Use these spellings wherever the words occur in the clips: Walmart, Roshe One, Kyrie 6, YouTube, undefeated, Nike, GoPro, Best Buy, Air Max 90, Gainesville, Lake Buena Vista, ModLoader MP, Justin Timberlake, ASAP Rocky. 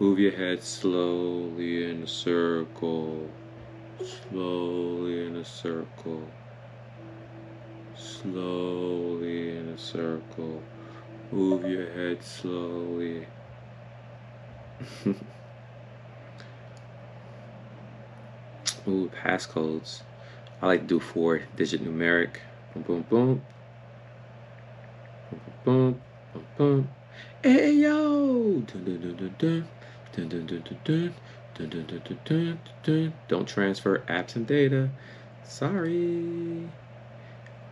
Move your head slowly in a circle, slowly in a circle, slowly in a circle. Move your head slowly. Ooh, passcodes. I like to do 4-digit numeric. Boom, boom, boom. Boom, boom, boom, boom. Hey, yo! Dun, dun, dun, dun, dun. Dun, dun, dun, dun, dun. Dun, dun, dun, dun, dun, dun. Don't transfer apps and data. Sorry.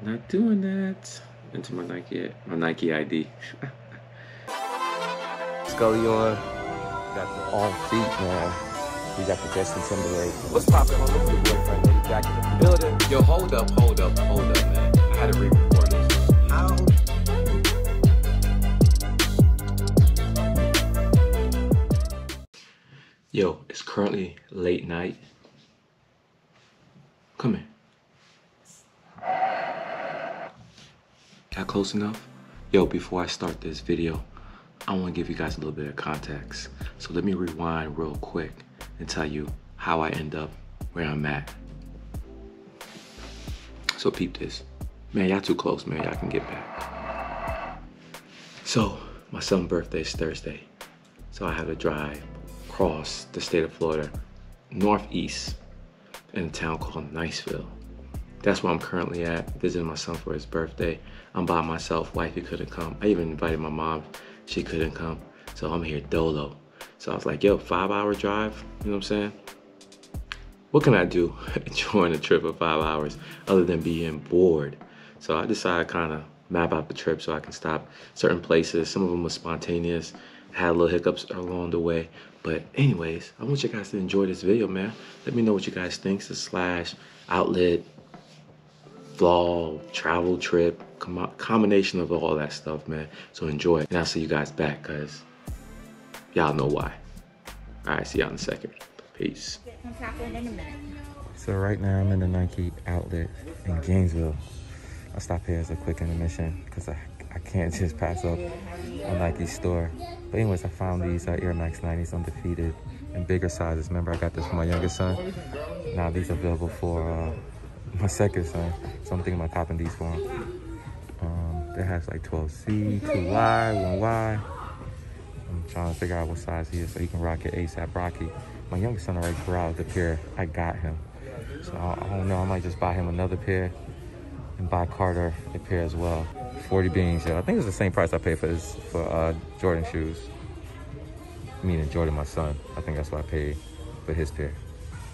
Not doing that. Into my Nike ID. Scully on. Got the all feet, man. We got the Justin Timberlake. What's poppin'? I'm with your boyfriend, Lady Jack in the building. Yo, hold up, man. I had to re-record this. How? Yo, it's currently late night. Come in. Got close enough? Yo, before I start this video, I want to give you guys a little bit of context. So let me rewind real quick and tell you how I end up where I'm at. So peep this. Man, y'all too close, man. Y'all can get back. So my son's birthday is Thursday. So I have to drive across the state of Florida, northeast, in a town called Gainesville. That's where I'm currently at, visiting my son for his birthday. I'm by myself, wifey couldn't come. I even invited my mom, she couldn't come. So I'm here dolo. So I was like, yo, 5-hour drive, you know what I'm saying? What can I do during a trip of 5 hours other than being bored? So I decided to kind of map out the trip so I can stop certain places. Some of them were spontaneous, had little hiccups along the way. But anyways, I want you guys to enjoy this video, man. Let me know what you guys think. It's a slash, outlet, vlog, travel trip, combination of all that stuff, man. So enjoy it. And I'll see you guys back, guys. Y'all know why. All right, see y'all in a second. Peace. So right now I'm in the Nike outlet in Gainesville. I stop here as a quick intermission because I can't just pass up a Nike store. But anyways, I found these Air Max 90s, Undefeated, in bigger sizes. Remember, I got this for my younger son. Now these are available for my second son. So I'm thinking about popping these for him. They have like 12C, 2Y, 1Y. I'm trying to figure out what size he is so he can rock it ASAP Rocky. My youngest son already growled the pair. I got him. So I don't know. I might just buy him another pair and buy Carter a pair as well. 40 beans, yo. I think it's the same price I paid for this, for Jordan shoes. Meaning Jordan, my son. I think that's what I paid for his pair,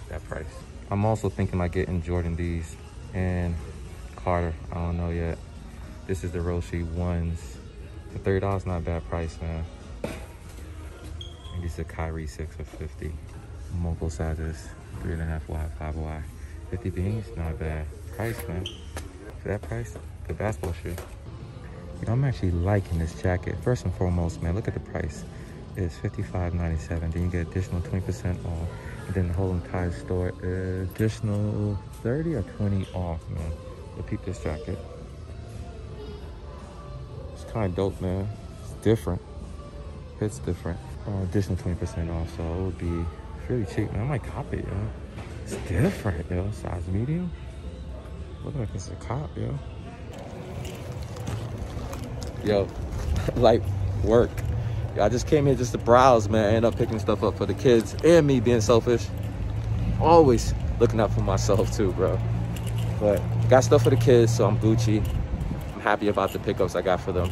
that price. I'm also thinking about getting Jordan these and Carter. I don't know yet. This is the Roshe Ones. For $30, not a bad price, man. These are Kyrie 6 for 50. Multiple sizes, 3.5Y, 5Y. 50 beans, not bad. Price, man. For that price, the basketball shoe. I'm actually liking this jacket. First and foremost, man, look at the price. It's $55.97. Then you get additional 20% off. And then the whole entire store is additional 30 or 20 off, man. Repeat this jacket. It's kind of dope, man. It's different. It's different. Additional 20% off, so it would be really cheap, man. I might cop it, yo. It's different, yo. Size medium. Looking like it's a cop, yo. Yo, like work. Yo, I just came here just to browse, man. I ended up picking stuff up for the kids and me being selfish. Always looking out for myself too, bro. But got stuff for the kids, so I'm Gucci. I'm happy about the pickups I got for them.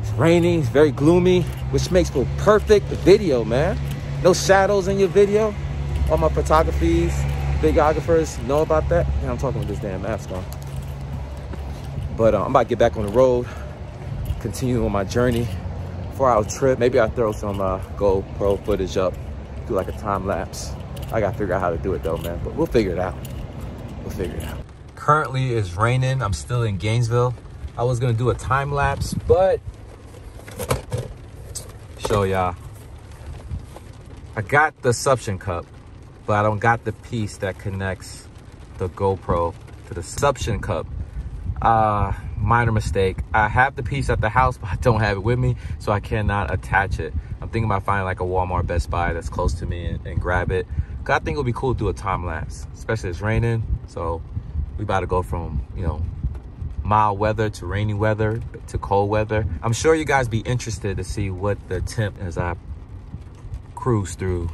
It's rainy, it's very gloomy, which makes for perfect video, man. No shadows in your video. All my photographies, videographers know about that. Man, I'm talking with this damn mask on. But I'm about to get back on the road, continue on my journey, 4-hour trip. Maybe I'll throw some GoPro footage up, do like a time lapse. I gotta figure out how to do it though, man, but we'll figure it out. We'll figure it out. Currently it's raining, I'm still in Gainesville. I was gonna do a time lapse, but show y'all. I got the suction cup, but I don't got the piece that connects the GoPro to the suction cup. Minor mistake. I have the piece at the house, but I don't have it with me, so I cannot attach it. I'm thinking about finding like a Walmart, Best Buy that's close to me and grab it. Cause I think it would be cool to do a time lapse, especially it's raining. So we about to go from, you know, mild weather to rainy weather to cold weather. I'm sure you guys be interested to see what the temp as I cruise through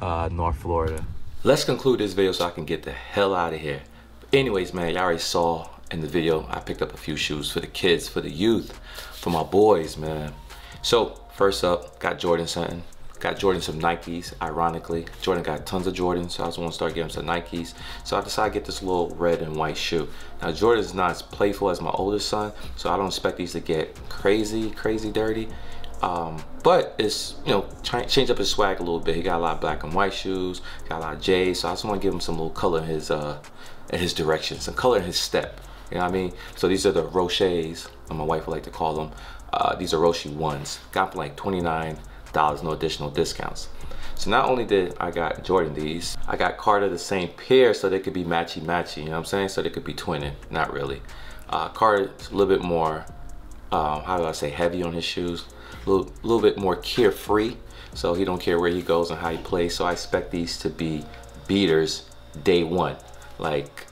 North Florida. Let's conclude this video so I can get the hell out of here. But anyways, man, y'all already saw in the video, I picked up a few shoes for the kids, for the youth, for my boys, man. So first up, got Jordan something. Got Jordan some Nikes, ironically. Jordan got tons of Jordans, so I just want to start getting him some Nikes. So I decided to get this little red and white shoe. Now Jordan's not as playful as my oldest son, so I don't expect these to get crazy, crazy dirty. But it's, you know, change up his swag a little bit. He got a lot of black and white shoes, got a lot of J's, so I just want to give him some little color in his direction, some color in his step. You know what I mean? So these are the Roshes, and my wife would like to call them. These are Roshe Ones. Got them like $29, no additional discounts. So not only did I got Jordan these, I got Carter the same pair so they could be matchy-matchy, you know what I'm saying? So they could be twinning, not really. Carter's a little bit more, how do I say, heavy on his shoes. A little bit more carefree, so he don't care where he goes and how he plays. So I expect these to be beaters day one. Like,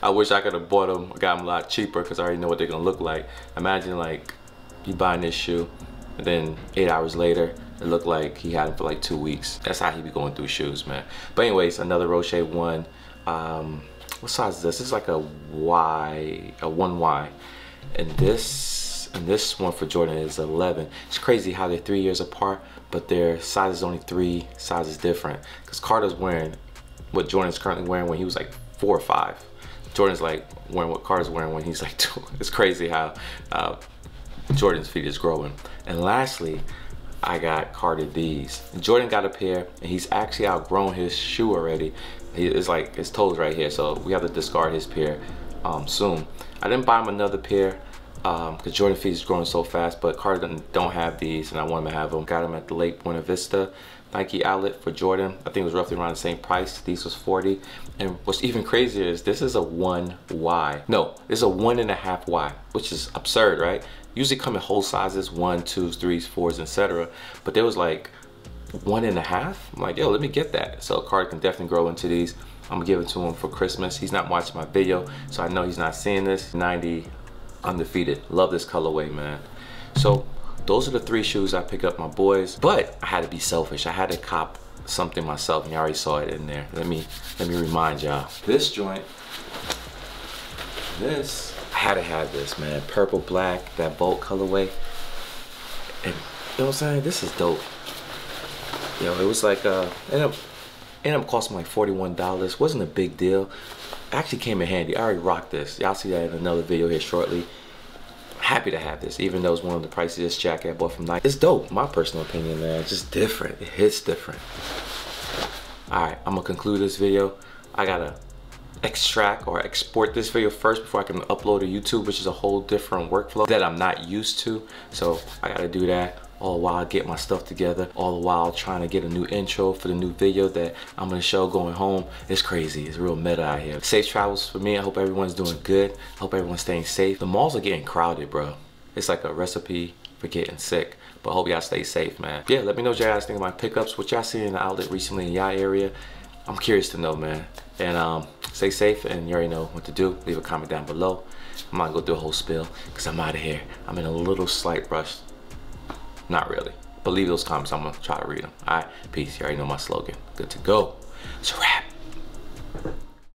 I wish I could have bought them, got them a lot cheaper because I already know what they're gonna look like. Imagine like you buying this shoe and then 8 hours later, it looked like he had them for like 2 weeks. That's how he be going through shoes, man. But anyways, another Roshe One. What size is this? It's like a Y, a 1Y. And this one for Jordan is 11. It's crazy how they're 3 years apart, but their size is only 3 sizes different. Because Carter's wearing what Jordan's currently wearing when he was like 4 or 5. Jordan's like wearing what Carter's wearing when he's like 2. It's crazy how Jordan's feet is growing. And lastly, I got Carter these. Jordan got a pair and he's actually outgrown his shoe already. It's like his toes right here, so we have to discard his pair soon. I didn't buy him another pair because Jordan's feet is growing so fast, but Carter don't have these and I want him to have them. Got him at the Lake Buena Vista Nike outlet for Jordan. I think it was roughly around the same price. These was 40. And what's even crazier is this is a 1Y. No, this is a 1.5Y, which is absurd, right? Usually come in whole sizes, 1s, 2s, 3s, 4s, etc. But there was like 1.5. I'm like, yo, let me get that. So Carter can definitely grow into these. I'm gonna give it to him for Christmas. He's not watching my video, so I know he's not seeing this. 90 Undefeated. Love this colorway, man. So those are the 3 shoes I pick up my boys, but I had to be selfish. I had to cop something myself, and you already saw it in there. Let me remind y'all. This joint, this, I had to have this, man. Purple, black, that bold colorway. And you know what I'm saying? This is dope. You know, it was like, ended up costing like $41. Wasn't a big deal. Actually came in handy. I already rocked this. Y'all see that in another video here shortly. Happy to have this, even though it's one of the priciest jacket I bought from Nike. It's dope, my personal opinion, man. It's just different. It hits different. All right, I'm gonna conclude this video. I gotta extract or export this video first before I can upload to YouTube, which is a whole different workflow that I'm not used to. So I gotta do that all the while I get my stuff together, all the while trying to get a new intro for the new video that I'm gonna show going home. It's crazy, it's real meta out here. Safe travels for me. I hope everyone's doing good. I hope everyone's staying safe. The malls are getting crowded, bro. It's like a recipe for getting sick. But I hope y'all stay safe, man. Yeah, let me know what y'all guys think of my pickups, what y'all seen in the outlet recently in y'all area. I'm curious to know, man. And stay safe, and you already know what to do. Leave a comment down below. I'm not gonna go through a whole spill because I'm out of here. I'm in a little slight rush. Not really. But leave those comments. I'm gonna try to read them. All right, peace. You already know my slogan. Good to go. It's a wrap.